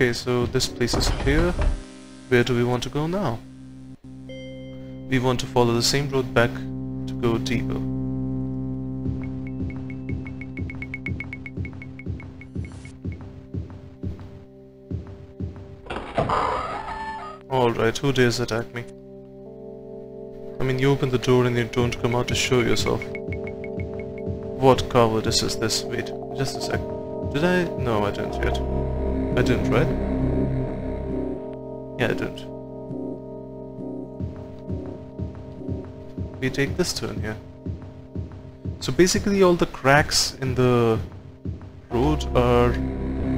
Okay, so this place is clear. Where do we want to go now? We want to follow the same road back to go deeper. Alright, who dares attack me? I mean, you open the door and you don't come out to show yourself. What cowardice is this? Wait, just a sec. Did I? No, I didn't yet. I didn't, right? Yeah, I didn't. We take this turn here. So basically all the cracks in the road are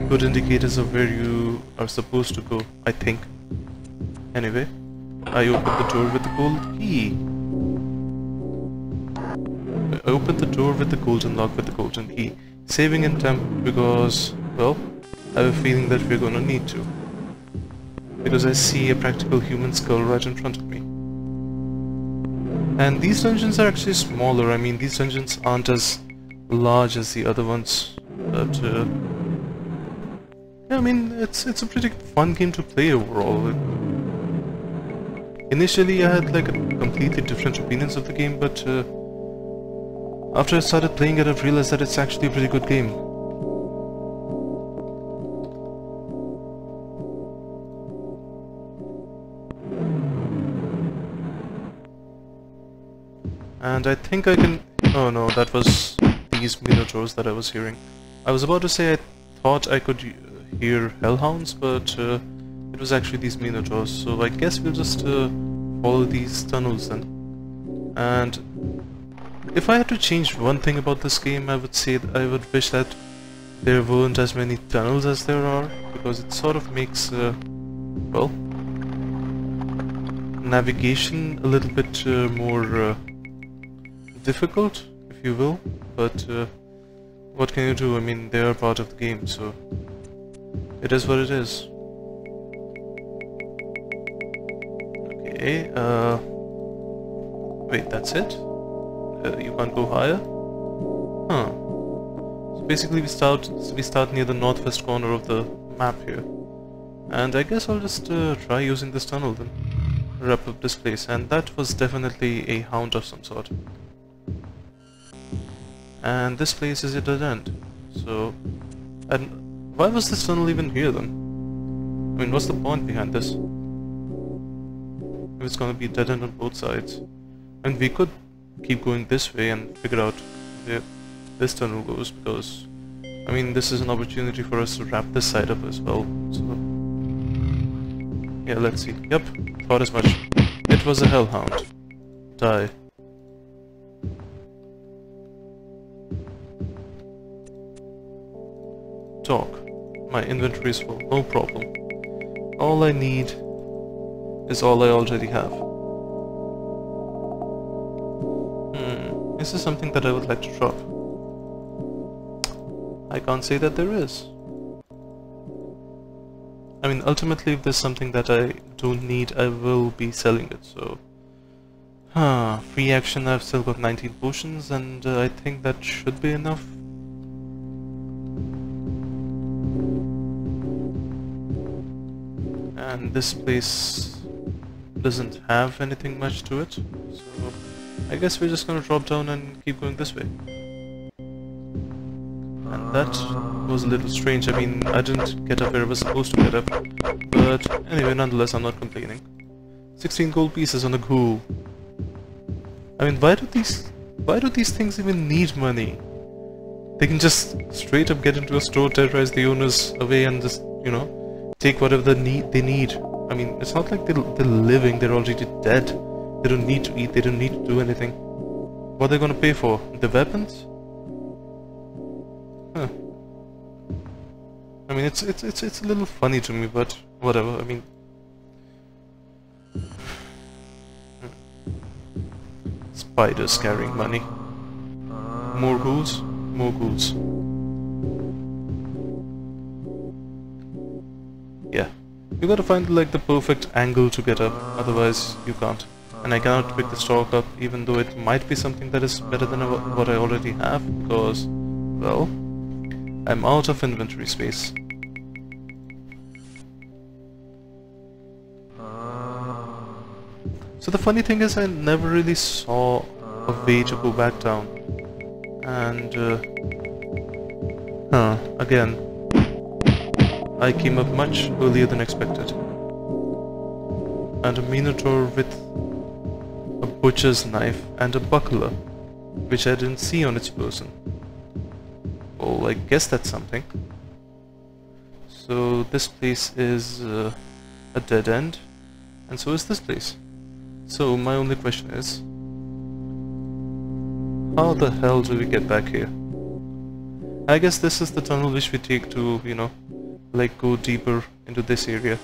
good indicators of where you are supposed to go, I think. Anyway, I opened the door with the gold key. I opened the door with the golden lock with the golden key. Saving in temp because, well, I have a feeling that we're gonna need to. Because I see a practical human skull right in front of me. And these dungeons are actually smaller. I mean, these dungeons aren't as large as the other ones. But, yeah, I mean, it's a pretty fun game to play overall. Initially, I had like a completely different opinions of the game, but after I started playing it, I've realized that it's actually a pretty good game. And I think I can... Oh no, that was these minotaurs that I was hearing. I was about to say I thought I could hear hellhounds, but it was actually these minotaurs, so I guess we'll just follow these tunnels then. And if I had to change one thing about this game, I would say that I would wish that there weren't as many tunnels as there are, because it sort of makes, well, navigation a little bit more difficult, if you will, but what can you do? I mean, they are part of the game, so it is what it is. Okay, wait, that's it? You can't go higher? Huh. So basically we start near the northwest corner of the map here. And I guess I'll just try using this tunnel then. Wrap up this place. And that was definitely a hound of some sort. And this place is a dead end. So... and why was this tunnel even here then? I mean, what's the point behind this? If it's gonna be dead end on both sides. And we could keep going this way and figure out where this tunnel goes, because I mean this is an opportunity for us to wrap this side up as well, so yeah, let's see. Yep, thought as much. It was a hellhound. Die. Talk. My inventory is full, no problem. All I need is all I already have. This is something that I would like to drop. I can't say that there is. I mean, ultimately, if there's something that I don't need, I will be selling it, so... huh, free action, I've still got 19 potions, and I think that should be enough. And this place doesn't have anything much to it, so... I guess we're just gonna drop down and keep going this way. And that was a little strange. I mean, I didn't get up where I was supposed to get up. But anyway, nonetheless, I'm not complaining. 16 gold pieces on a ghoul. I mean, why do these things even need money? They can just straight up get into a store, terrorize the owners away, and just, you know, take whatever they need. I mean, it's not like they're living, they're already dead. They don't need to eat, they don't need to do anything. What are they gonna pay for? The weapons? Huh. I mean, it's a little funny to me, but whatever, I mean... Spiders carrying money. More ghouls? More ghouls. Yeah. You gotta find, like, the perfect angle to get up, otherwise you can't. And I cannot pick the stalk up, even though it might be something that is better than what I already have, because, well, I'm out of inventory space. So the funny thing is I never really saw a way to go back down. And again, I came up much earlier than expected. And a minotaur with a butcher's knife and a buckler, which I didn't see on its person. Well, I guess that's something. So this place is a dead end, and so is this place. So my only question is, how the hell do we get back here? I guess this is the tunnel which we take to, you know, like go deeper into this area.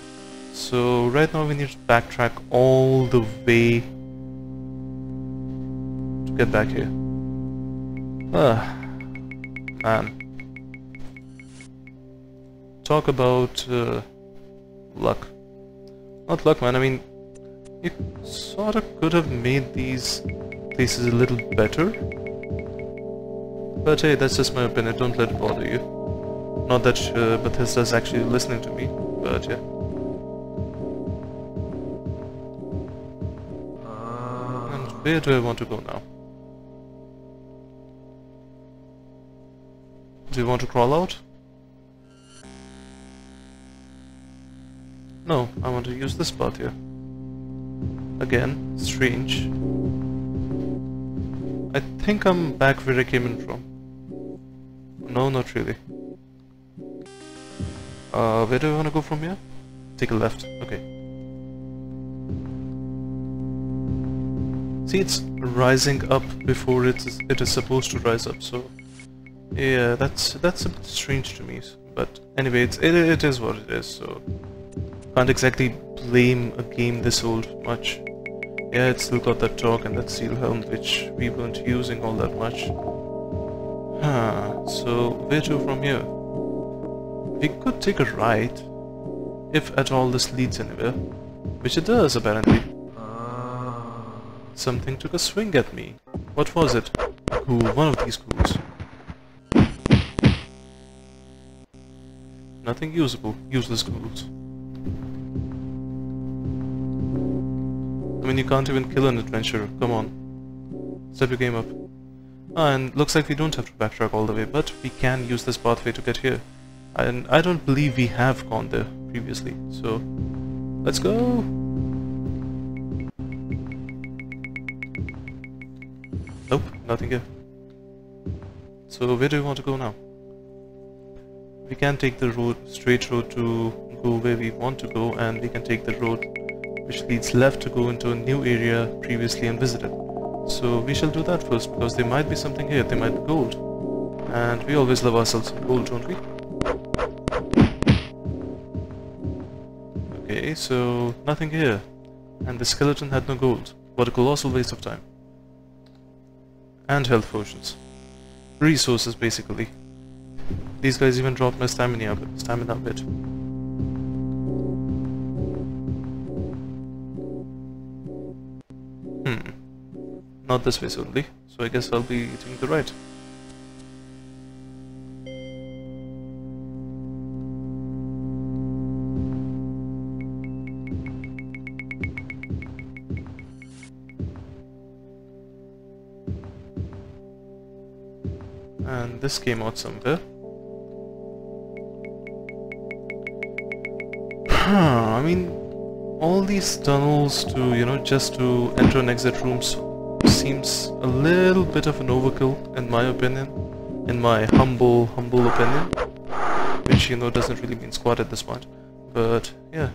So right now we need to backtrack all the way to get back here. Man. Talk about luck. Not luck, man, I mean, you sort of could have made these places a little better. But hey, that's just my opinion, don't let it bother you. Not that Bethesda is actually listening to me, but yeah. And where do I want to go now? Do you want to crawl out? No, I want to use this path here. Again, strange. I think I'm back where I came in from. No, not really. Where do I want to go from here? Take a left, okay. See, it's rising up before it is supposed to rise up, so... Yeah, that's a bit strange to me. But anyway, it is what it is, so... Can't exactly blame a game this old much. Yeah, it's still got that torque and that steel helm which we weren't using all that much. Huh, so where to from here? We could take a ride, if at all this leads anywhere, which it does apparently. Something took a swing at me. What was it? Ooh, one of these ghouls. Nothing usable, useless ghouls. I mean, you can't even kill an adventurer, come on. Step your game up. Ah, and looks like we don't have to backtrack all the way, but we can use this pathway to get here. And I don't believe we have gone there previously, so... Let's go! Nope, nothing here. So where do we want to go now? We can take the road, straight road to go where we want to go, and we can take the road which leads left to go into a new area previously unvisited. So we shall do that first, because there might be something here, there might be gold. And we always love ourselves some gold, don't we? Okay, so nothing here. And the skeleton had no gold. What a colossal waste of time. And health potions. Resources, basically. These guys even dropped my stamina a bit. Not this way only, so I guess I'll be eating the right. And this came out somewhere. I mean, all these tunnels to, you know, just to enter and exit rooms seems a little bit of an overkill, in my opinion, in my humble opinion, which, you know, doesn't really mean squat at this point, but yeah,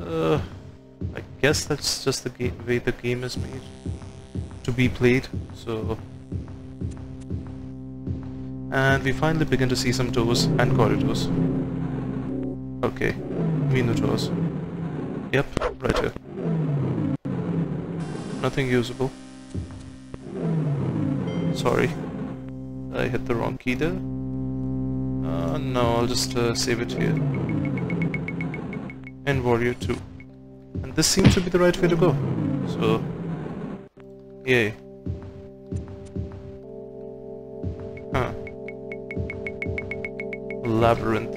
I guess that's just the way the game is made to be played. So, and we finally begin to see some doors and corridors. Okay, minotaurs. Yep, right here. Nothing usable. Sorry, I hit the wrong key there. No, I'll just save it here. And Warrior 2. And this seems to be the right way to go. So, yay. Huh. Labyrinth.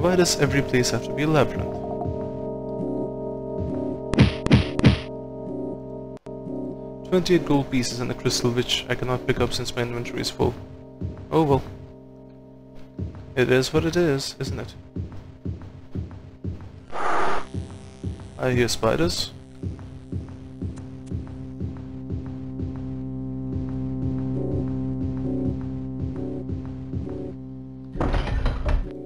Why does every place have to be a labyrinth? 28 gold pieces and a crystal, which I cannot pick up since my inventory is full. Oh well. It is what it is, isn't it? I hear spiders.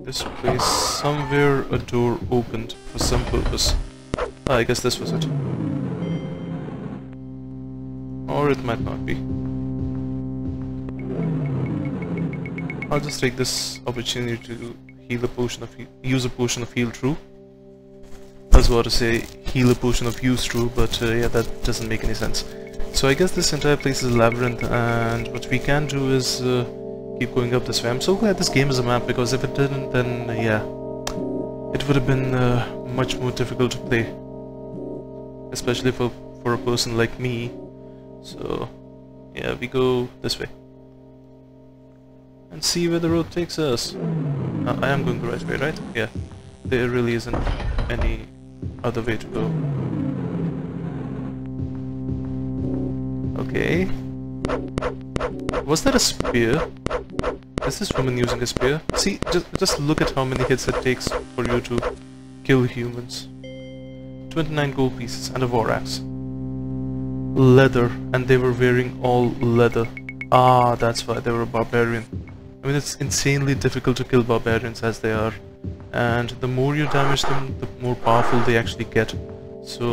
This place, somewhere a door opened for some purpose. I guess this was it. Or it might not be. I'll just take this opportunity to use a potion of heal true. I was about to say heal a potion of use true, but yeah, that doesn't make any sense. So I guess this entire place is a labyrinth, and what we can do is keep going up this way. I'm so glad this game is a map, because if it didn't, then yeah, it would have been much more difficult to play, especially for a person like me. So yeah, we go this way and see where the road takes us. I am going the right way, right? Yeah, there really isn't any other way to go. Okay. Was that a spear? Is this woman using a spear? See, just look at how many hits it takes for you to kill humans. 29 gold pieces and a war axe. Leather, and they were wearing all leather. Ah, that's why they were barbarian. I mean, it's insanely difficult to kill barbarians as they are, and the more you damage them, the more powerful they actually get. So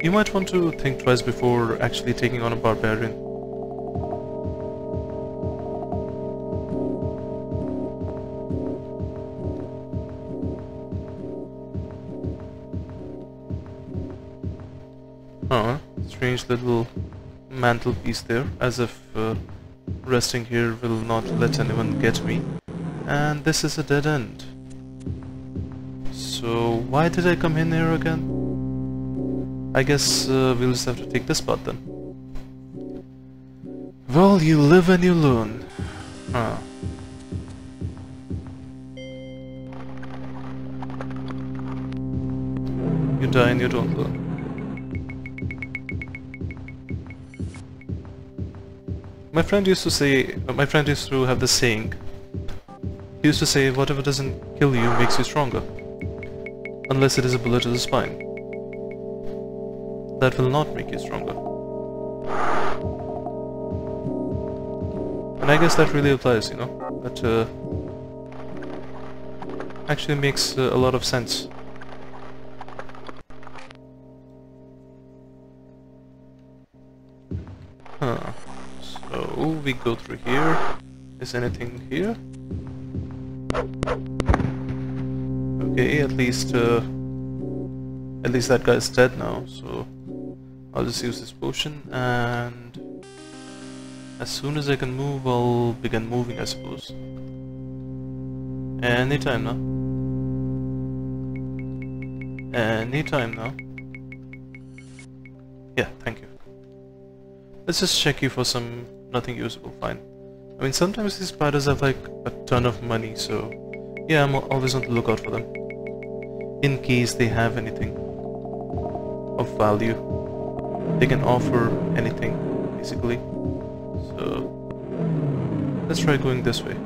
you might want to think twice before actually taking on a barbarian. Huh, strange little mantelpiece there, as if resting here will not let anyone get me. And this is a dead end. So why did I come in here again? I guess we'll just have to take this part then. Well, you live and you learn. Huh. You die and you don't learn. My friend used to have this saying. He used to say, whatever doesn't kill you makes you stronger. Unless it is a bullet to the spine. That will not make you stronger. And I guess that really applies, you know? That actually makes a lot of sense. Huh. So, we go through here. Is anything here? Okay, at least that guy is dead now, so I'll just use this potion, and as soon as I can move, I'll begin moving, I suppose. Anytime now. Anytime now. Yeah, thank you. Let's just check you for some nothing usable, fine. I mean, sometimes these spiders have like a ton of money, so yeah, I'm always on the lookout for them. In case they have anything of value. They can offer anything, basically. So let's try going this way.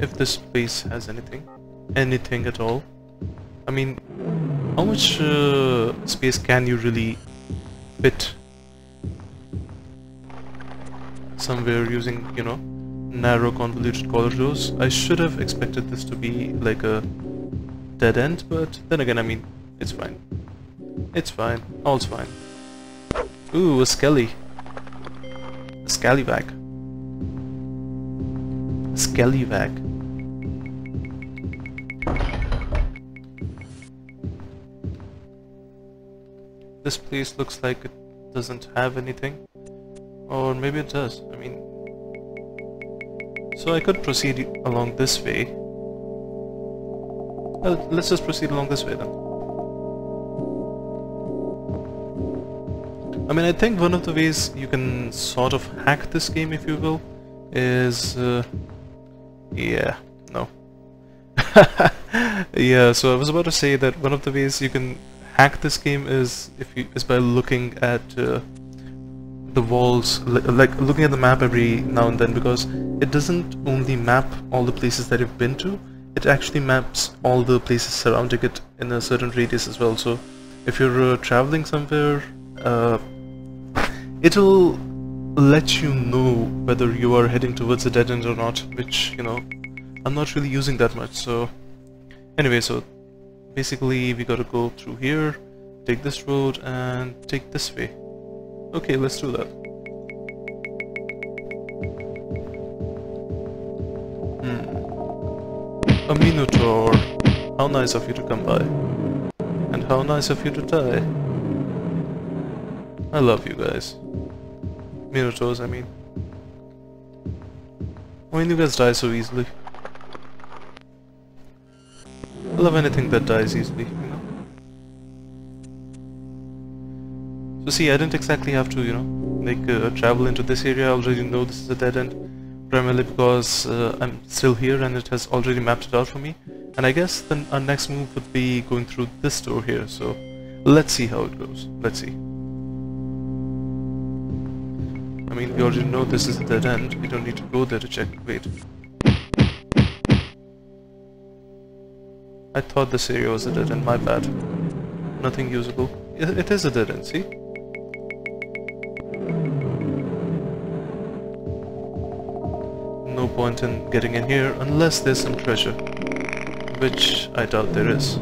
If this place has anything. Anything at all. I mean, how much space can you really fit somewhere using, you know, narrow convoluted corridors? I should have expected this to be like a dead end, but then again, I mean, it's fine. It's fine. All's fine. Ooh, a skelly. A scallywag. A scallywag. This place looks like it doesn't have anything. Or maybe it does. I mean... So I could proceed along this way. Well, let's just proceed along this way then. I mean, I think one of the ways you can sort of hack this game, if you will, is... yeah, no. Yeah, so I was about to say that one of the ways you can hack this game is by looking at the walls, like looking at the map every now and then, because it doesn't only map all the places that you've been to, it actually maps all the places surrounding it in a certain radius as well. So if you're traveling somewhere, it'll let you know whether you are heading towards a dead end or not, which, you know, I'm not really using that much. So anyway, so basically we gotta go through here, take this road and take this way. Okay, let's do that. A Minotaur. How nice of you to come by. And how nice of you to die. I love you guys. Minotaurs, I mean. Why do you guys die so easily? I love anything that dies easily, you know? So see, I didn't exactly have to, you know, like travel into this area. I already know this is a dead end, primarily because I'm still here and it has already mapped it out for me. And I guess then our next move would be going through this door here, so let's see how it goes. Let's see. I mean, we already know this is a dead end, we don't need to go there to check. Wait. I thought this area was a dead end, my bad. Nothing usable. It is a dead end, see? No point in getting in here unless there's some treasure, which I doubt there is.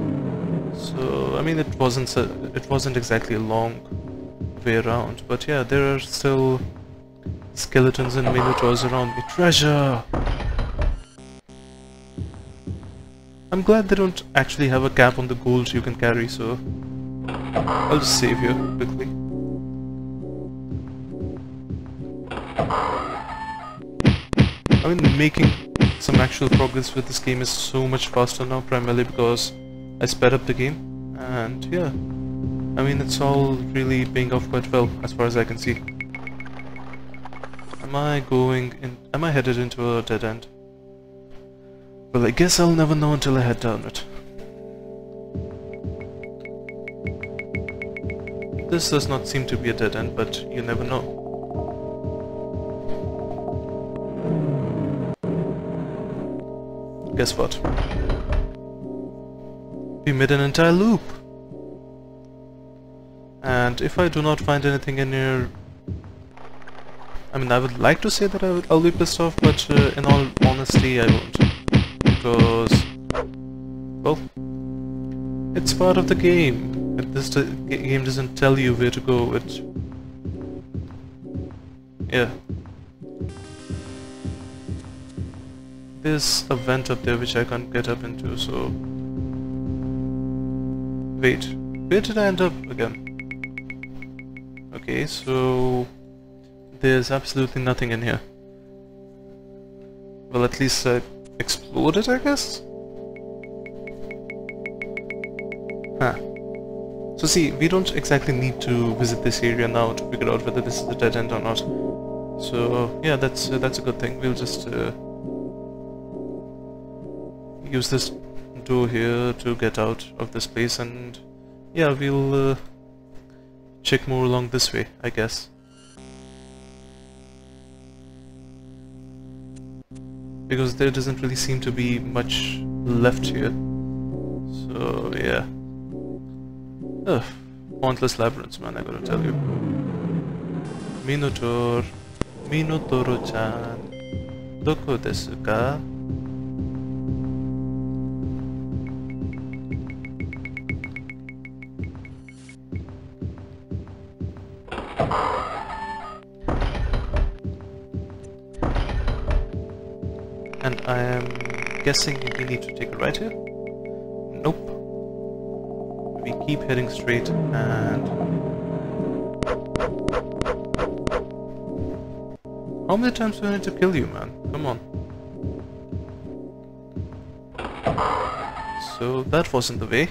So, I mean, it wasn't exactly a long way around, but yeah, there are still skeletons and minotaurs around me. Treasure! I'm glad they don't actually have a cap on the gold you can carry, so I'll just save here quickly. I mean, making some actual progress with this game is so much faster now, primarily because I sped up the game, and yeah, I mean, it's all really paying off quite well as far as I can see. Am I going in? Am I headed into a dead end? Well, I guess I'll never know until I head down it. This does not seem to be a dead end, but you never know. Guess what? We made an entire loop! And if I do not find anything in here... I mean, I would like to say that I'll be pissed off, but in all honesty, I won't. Because, well, it's part of the game. This game doesn't tell you where to go. It, yeah. There's a vent up there which I can't get up into. So, wait, where did I end up again? Okay, so there's absolutely nothing in here. Well, at least I explode it, I guess? Huh. So see, we don't exactly need to visit this area now to figure out whether this is a dead end or not. So yeah, that's a good thing. We'll just use this door here to get out of this place, and yeah, we'll check more along this way, I guess. Because there doesn't really seem to be much left here. So, yeah. Ugh. Pointless labyrinths, man, I gotta tell you. Minotaur. Minotauro-chan. Doko desu ka? And I am guessing we need to take a right here? Nope. We keep heading straight and... How many times do I need to kill you, man? Come on. So that wasn't the way.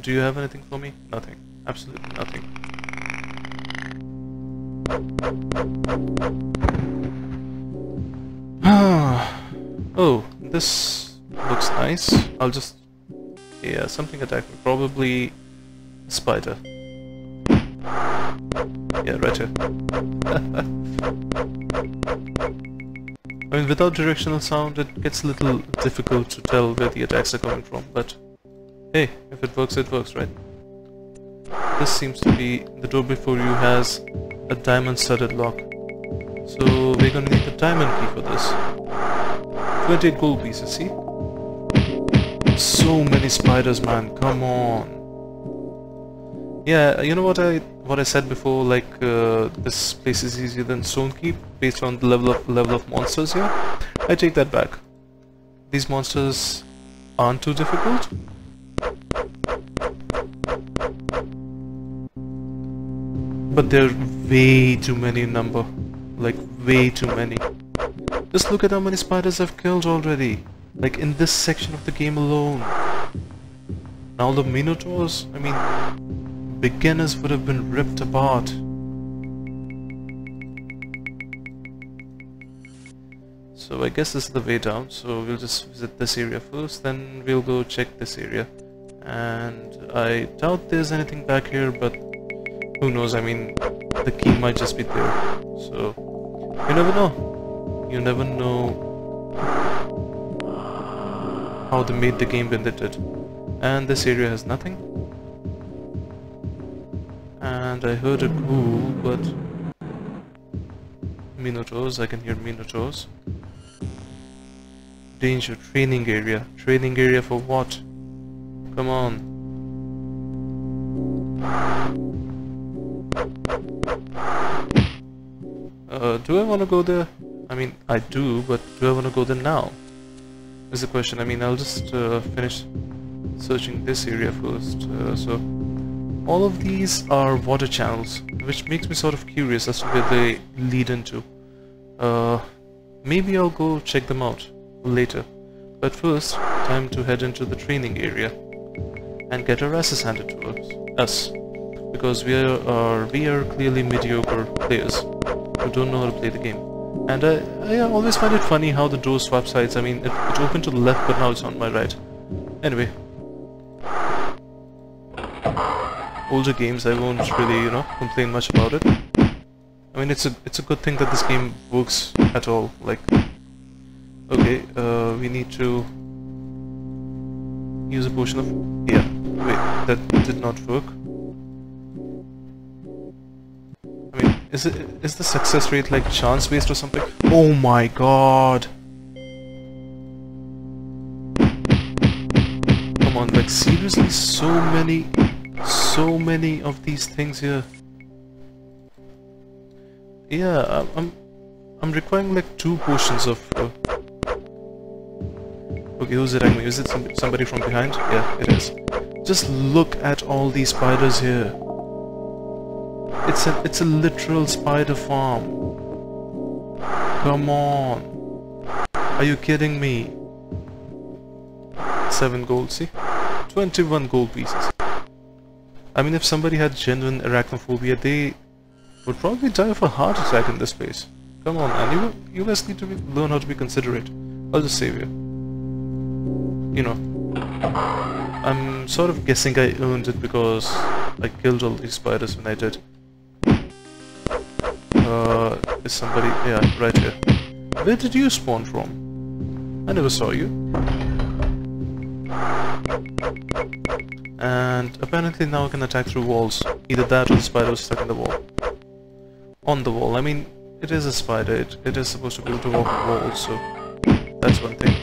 Do you have anything for me? Nothing. Absolutely nothing. Oh, this looks nice. I'll just... yeah, something attacked me. Probably... a spider. Yeah, right here. I mean, without directional sound, it gets a little difficult to tell where the attacks are coming from, but... hey, if it works, it works, right? This seems to be... the door before you has a diamond-studded lock. So, we're gonna need the diamond key for this. 28 gold pieces, see? So many spiders, man, come on! Yeah, you know what I said before, like, this place is easier than Stone Keep, based on the level of monsters here? I take that back. These monsters aren't too difficult. But they're way too many in number. Like, way too many. Just look at how many spiders I've killed already. Like, in this section of the game alone. Now the minotaurs, I mean, beginners would have been ripped apart. So I guess this is the way down, so we'll just visit this area first, then we'll go check this area. And I doubt there's anything back here, but who knows, I mean, the key might just be there. So... you never know. You never know how they made the game when they did. And this area has nothing. And I heard a ghoul, but... minotaurs, I can hear minotaurs. Danger, training area. Training area for what? Come on. Do I want to go there? I mean, I do, but do I want to go there now? Is the question. I mean, I'll just finish searching this area first. So, all of these are water channels, which makes me sort of curious as to where they lead into. Maybe I'll go check them out later. But first, time to head into the training area and get our asses handed to us. Because we are clearly mediocre players who don't know how to play the game. And I always find it funny how the door swaps sides. I mean, it opened to the left, but now it's on my right. Anyway. Older games, I won't really, you know, complain much about it. I mean, it's a good thing that this game works at all. Like, okay, we need to use a portion of... yeah, wait, that did not work. Is the success rate like chance based or something? Oh my god! Come on, like seriously, so many of these things here. Yeah, I'm requiring like 2 potions of... okay, who's it? I mean, is it somebody from behind? Yeah, it is. Just look at all these spiders here. It's a literal spider farm. Come on. Are you kidding me? 7 gold, see? 21 gold pieces. I mean, if somebody had genuine arachnophobia, they would probably die of a heart attack in this place. Come on, man. You guys need to learn how to be considerate. I'll just save you. You know. I'm sort of guessing I earned it because I killed all these spiders when I did. Is somebody... yeah, right here. Where did you spawn from? I never saw you. And apparently now I can attack through walls. Either that or the spider was stuck in the wall. On the wall. I mean, it is a spider. It is supposed to be able to walk the wall, so... that's one thing.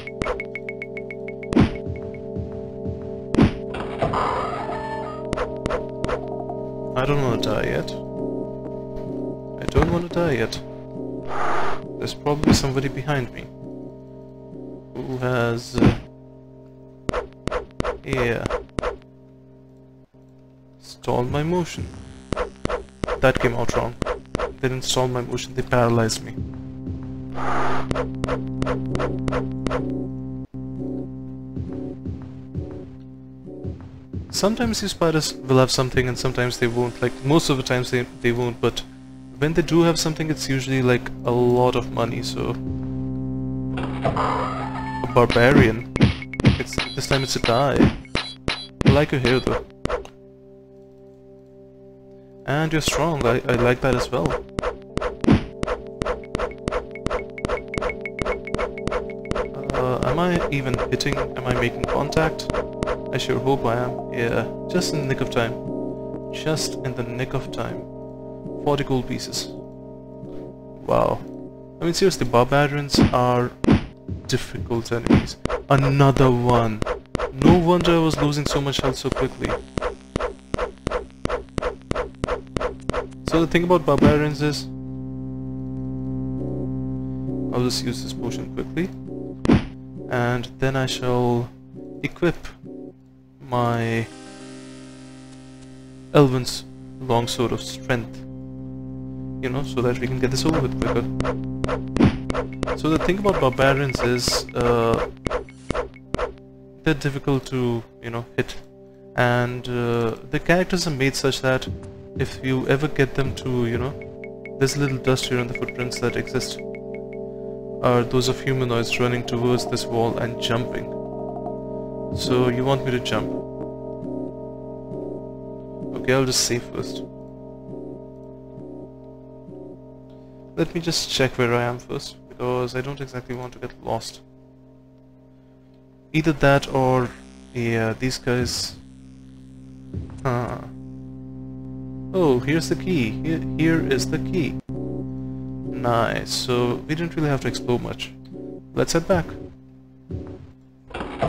I don't want to die yet. Don't want to die yet. There's probably somebody behind me who has... yeah, stalled my motion. That came out wrong. They didn't stall my motion, they paralyzed me. Sometimes these spiders will have something and sometimes they won't. Like, most of the times they won't, but when they do have something, it's usually like a lot of money, so... a barbarian? This time it's a die. I like your hair though. And you're strong, I like that as well. Am I even hitting? Am I making contact? I sure hope I am. Yeah, just in the nick of time. Just in the nick of time. 40 gold pieces. Wow. I mean seriously, barbarians are difficult enemies. Another one. No wonder I was losing so much health so quickly. So the thing about barbarians is... I'll just use this potion quickly. And then I shall equip my Elven's Longsword of Strength. You know, so that we can get this over with quicker. So the thing about barbarians is, they're difficult to, you know, hit. And the characters are made such that if you ever get them to, you know, there's little dust here on the footprints that exist. Are those of humanoids running towards this wall and jumping. So you want me to jump? Okay, I'll just save first. Let me just check where I am first, because I don't exactly want to get lost. Either that or... yeah, these guys... Huh. Oh, here's the key. Here is the key. Nice, so we didn't really have to explore much. Let's head back.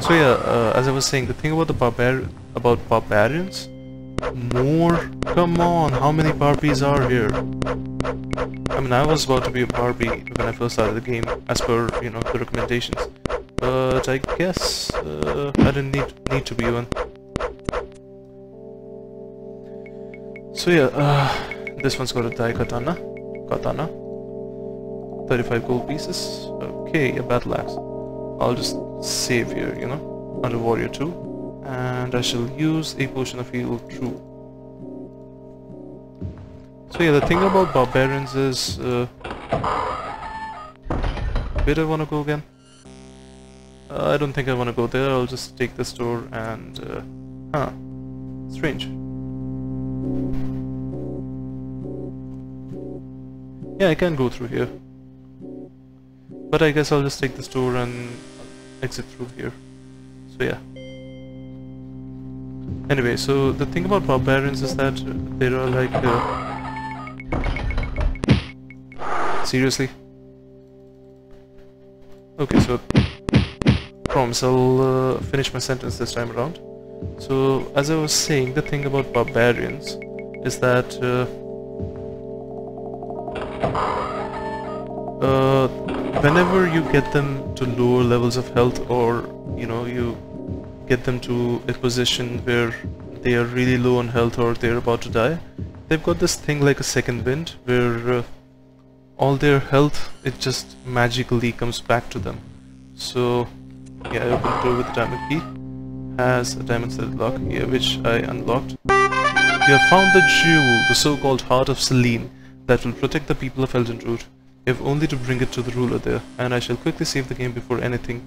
So yeah, as I was saying, the thing about the barbarians... More? Come on, how many Barbies are here? I mean, I was about to be a Barbie when I first started the game, as per, you know, the recommendations. But I guess I didn't need to be one. So yeah, this one's got a Daikatana. Katana. 35 gold pieces. Okay, a battle axe. I'll just save here, you know, under warrior 2. And I shall use a potion of heal 2. So yeah, the thing about barbarians is... where do I want to go again? I don't think I want to go there. I'll just take this door and... huh. Strange. Yeah, I can go through here. But I guess I'll just take this door and exit through here. So yeah. Anyway, so the thing about barbarians is that there are like... seriously? Okay, so... Promise, I'll finish my sentence this time around. So, as I was saying, the thing about barbarians is that... whenever you get them to lower levels of health, or you know, you get them to a position where they are really low on health or they're about to die, they've got this thing like a second wind where all their health, it just magically comes back to them. So yeah, I opened the door with the diamond key. Has a diamond set lock here, which I unlocked. You have found the jewel, the so-called Heart of Selene, that will protect the people of Elden Root. You have only to bring it to the ruler there, and I shall quickly save the game before anything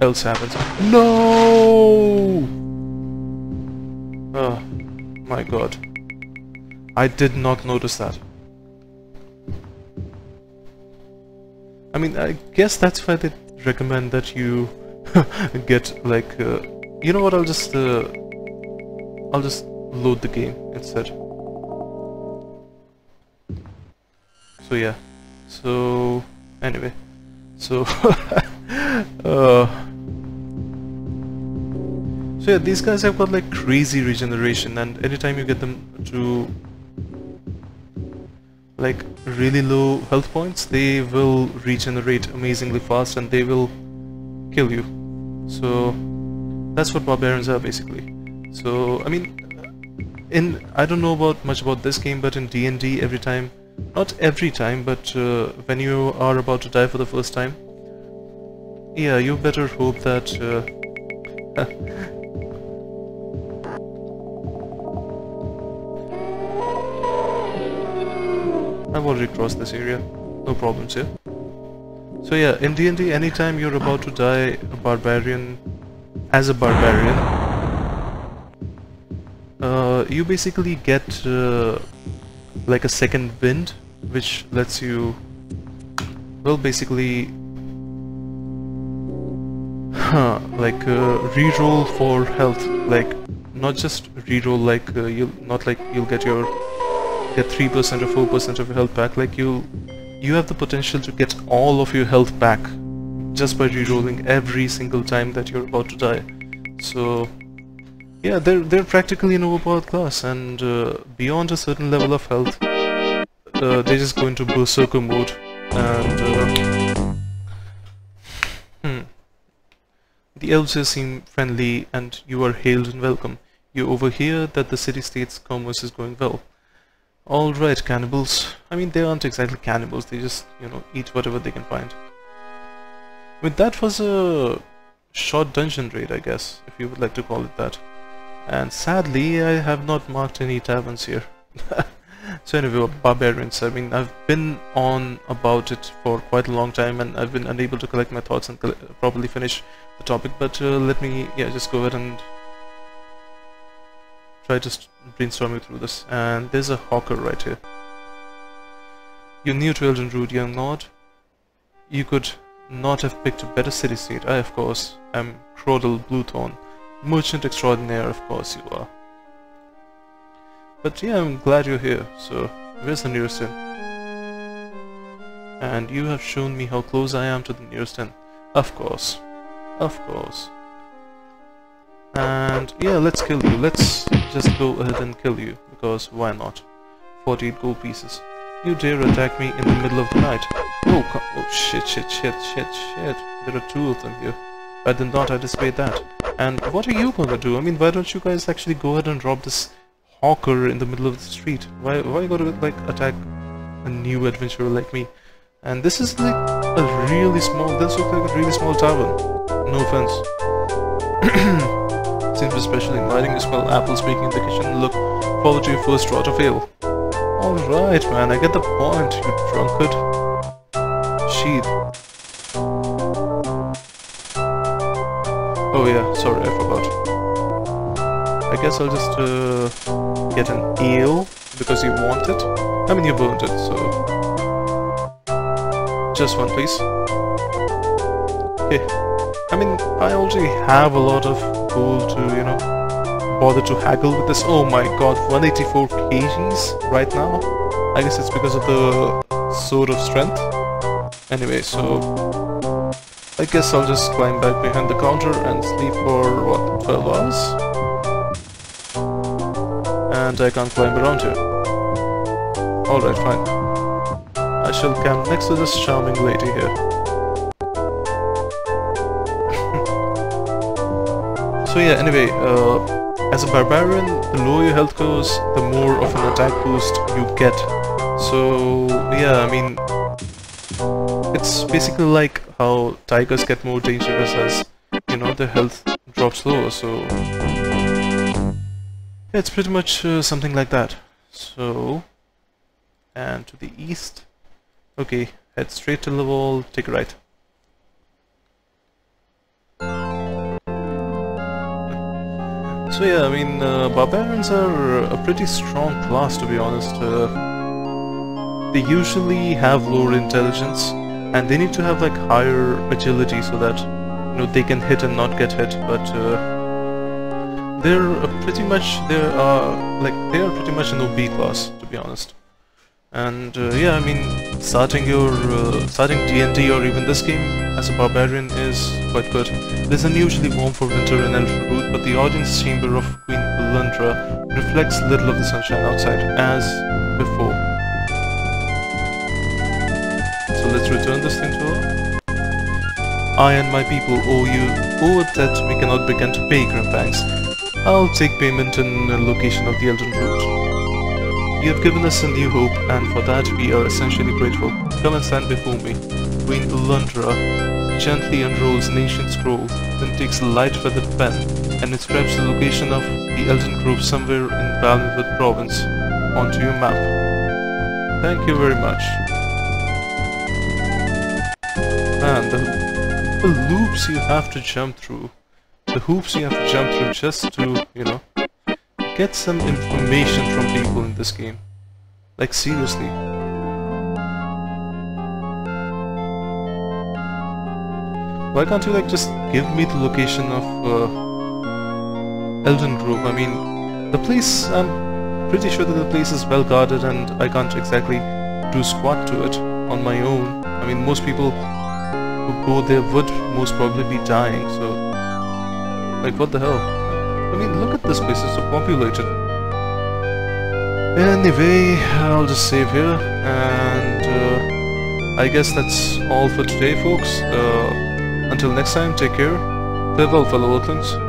else happens. No! Oh my god. I did not notice that. I mean, I guess that's why they recommend that you get like... you know what, I'll just load the game instead. So yeah, so anyway, so so yeah, these guys have got like crazy regeneration, and anytime you get them to like really low health points, they will regenerate amazingly fast and they will kill you. So that's what barbarians are basically. So I mean, I don't know much about this game, but in D&D every time, not every time, but when you are about to die for the first time, yeah, you better hope that I've already crossed this area, no problems here. So yeah, in D&D anytime you're about to die, a barbarian as a barbarian, you basically get like a second wind, which lets you, well, basically like re-roll for health, like not just re-roll like you'll not like you'll get your 3% or 4% of your health back, like you have the potential to get all of your health back just by re-rolling every single time that you're about to die. So yeah, they're practically an overpowered class, and beyond a certain level of health, they just go into berserker mode, and the elves here seem friendly, and you are hailed and welcome. You overhear that the city-state's commerce is going well. Alright, cannibals. I mean, they aren't exactly cannibals, they just, you know, eat whatever they can find. But that was a short dungeon raid, I guess, if you would like to call it that. And sadly, I have not marked any taverns here. So anyway, barbarians, I mean, I've been on about it for quite a long time, and I've been unable to collect my thoughts and properly finish the topic, but let me, yeah, just go ahead and try to brainstorm you through this. And there's a hawker right here. You're new to Elden Root, young lord. You could not have picked a better city-state. I, of course, am Crodal Bluethorn, merchant extraordinaire. Of course you are. But yeah, I'm glad you're here. So where's the nearest inn? And you have shown me how close I am to the nearest inn. Of course, of course. And yeah, let's kill you. Let's just go ahead and kill you, because why not? 48 gold pieces. You dare attack me in the middle of the night. Oh, oh shit, shit, shit, shit, shit. There are two of them here. I did not anticipate that. And what are you gonna do? I mean, why don't you guys actually go ahead and rob this hawker in the middle of the street? Why you gotta, like, attack a new adventurer like me? And this is like a really small, this looks like a really small tavern. No offense. Seems especially inviting. You smell apples baking in the kitchen and look forward to your first draught of ale. Alright, man, I get the point, you drunkard. Sheath. Oh yeah, sorry, I forgot. I guess I'll just get an ale, because you want it. I mean, you burnt it, so... Just one, please. Okay. I mean, I already have a lot of gold to, you know, bother to haggle with this. Oh my god, 184 kgs right now. I guess it's because of the sword of strength. Anyway, so I guess I'll just climb back behind the counter and sleep for, what, 12 hours? And I can't climb around here. Alright, fine. I shall camp next to this charming lady here. So yeah, anyway, as a barbarian, the lower your health goes, the more of an attack boost you get. So yeah, I mean, it's basically like how tigers get more dangerous as, you know, their health drops lower. So yeah, it's pretty much something like that. So, and to the east, okay, head straight to the wall, take a right. So yeah, I mean, barbarians are a pretty strong class, to be honest. They usually have lower intelligence, and they need to have like higher agility so that, you know, they can hit and not get hit. But they are pretty much an OB class, to be honest. And yeah, I mean, starting D&D or even this game as a barbarian is quite good. There's unusually warm for winter in Elden Root, but the audience chamber of Queen Ulandra reflects little of the sunshine outside, as before. So let's return this thing to her. I and my people owe a debt we cannot begin to pay, Grimfangs. I'll take payment in the location of the Elden Root. You have given us a new hope, and for that we are essentially grateful. Come and stand before me. Queen Ulandra gently unrolls an ancient scroll, then takes a light-feathered pen and inscribes the location of the Elden Grove somewhere in Valenwood Province onto your map. Thank you very much. Man, the loops you have to jump through. the hoops you have to jump through just to, you know, get some information from people in this game. Like, seriously. Why can't you, like, just give me the location of Elden Grove? I mean, the place, I'm pretty sure that the place is well guarded and I can't exactly do squat to it on my own. I mean, most people who go there would most probably be dying, so... Like, what the hell? I mean, look at this place, it's so populated. Anyway, I'll just save here, and I guess that's all for today, folks. Until next time, take care. Farewell, fellow Earthlings.